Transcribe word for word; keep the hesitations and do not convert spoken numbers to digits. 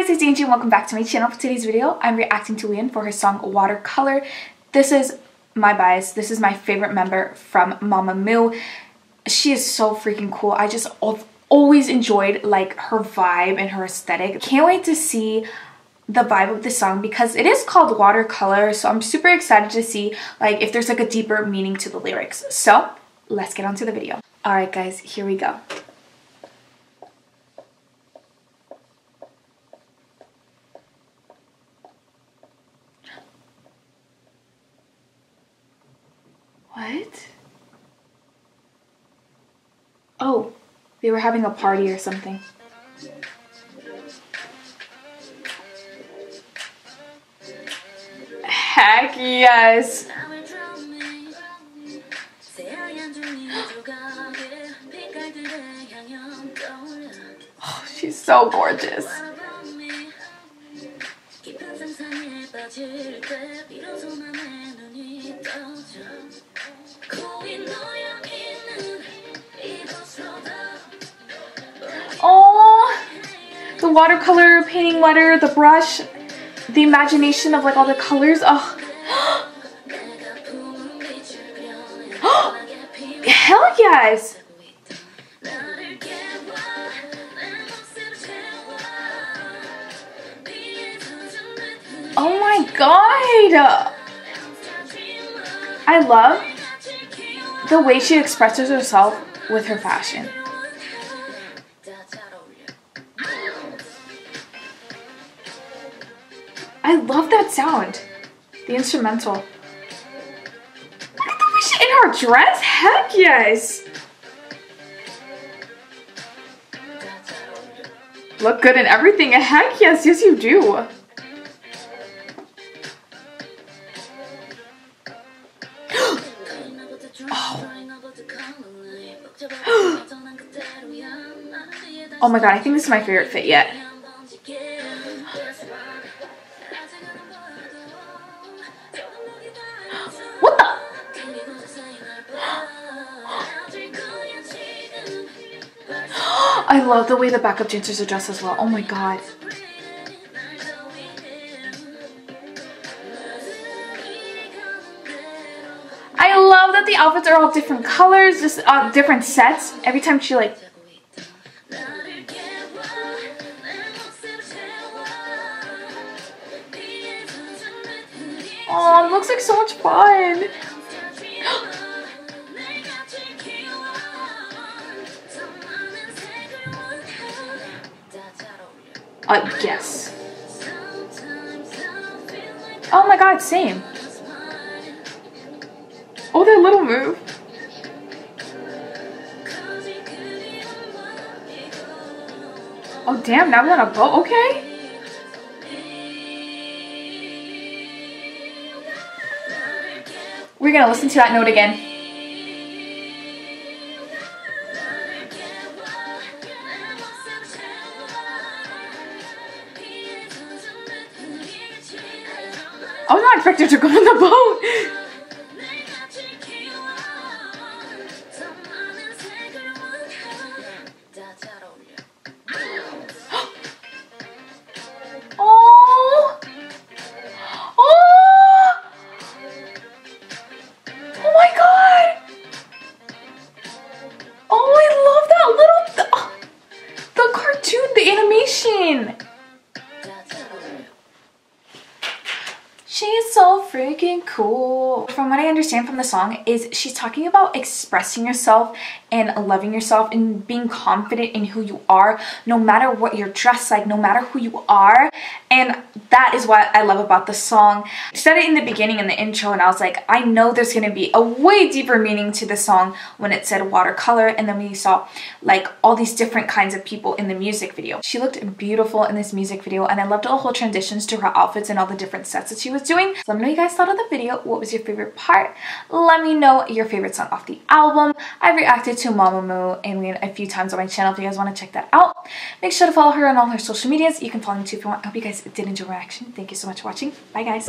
guys, it's Angie and welcome back to my channel. For today's video, I'm reacting to Whee In for her song Watercolor. This is my bias. This is my favorite member from Mama Moo. She is so freaking cool. I just always enjoyed like her vibe and her aesthetic. Can't wait to see the vibe of this song because it is called Watercolor, so I'm super excited to see like if there's like a deeper meaning to the lyrics. So let's get on to the video. Alright guys, here we go. What? Oh, they were having a party or something. Heck yes! Oh, she's so gorgeous. Oh, the watercolor painting letter, the brush, the imagination of like all the colors. Oh, hell yes! Oh my god! I love the way she expresses herself with her fashion. I love that sound, the instrumental. Look at the way she in her dress, heck yes! Look good in everything, heck yes, yes you do. Oh my god, I think this is my favorite fit yet. What the? I love the way the backup dancers are dressed as well. Oh my god. I love that the outfits are all different colors, just uh, different sets. Every time she like... Oh, it looks like so much fun. Uh, yes. Oh my god, same. Oh, that little move. Oh damn, now we're on a boat, okay. We're gonna listen to that note again. I was not expected to go on the boat. She's so freaking cool. From what I understand from the song is she's talking about expressing yourself and loving yourself and being confident in who you are, no matter what you're dressed like, no matter who you are. And that is what I love about the song. I said it in the beginning in the intro and I was like, I know there's gonna be a way deeper meaning to the song when it said watercolor, and then we saw like all these different kinds of people in the music video. She looked beautiful in this music video and I loved all the whole transitions to her outfits and all the different sets that she was doing. So let me know what you guys thought of the video. What was your favorite part? Let me know your favorite song off the album. I've reacted to Mama Moo and Whee In a few times on my channel. If you guys want to check that out, make sure to follow her on all her social medias. You can follow me too if you want. I hope you guys did enjoy my reaction. Thank you so much for watching. Bye guys.